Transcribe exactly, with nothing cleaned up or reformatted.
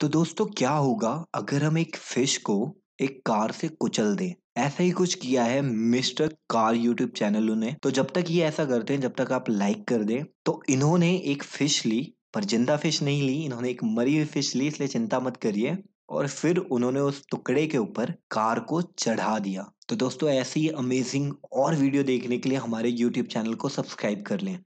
तो दोस्तों क्या होगा अगर हम एक फिश को एक कार से कुचल दें। ऐसा ही कुछ किया है मिस्टर कार यूट्यूब चैनल ने। तो जब तक ये ऐसा करते हैं, जब तक आप लाइक कर दें। तो इन्होंने एक फिश ली, पर जिंदा फिश नहीं ली, इन्होंने एक मरी हुई फिश ली, इसलिए चिंता मत करिए। और फिर उन्होंने उस टुकड़े के ऊपर कार को चढ़ा दिया। तो दोस्तों ऐसी अमेजिंग और वीडियो देखने के लिए हमारे यूट्यूब चैनल को सब्सक्राइब कर लें।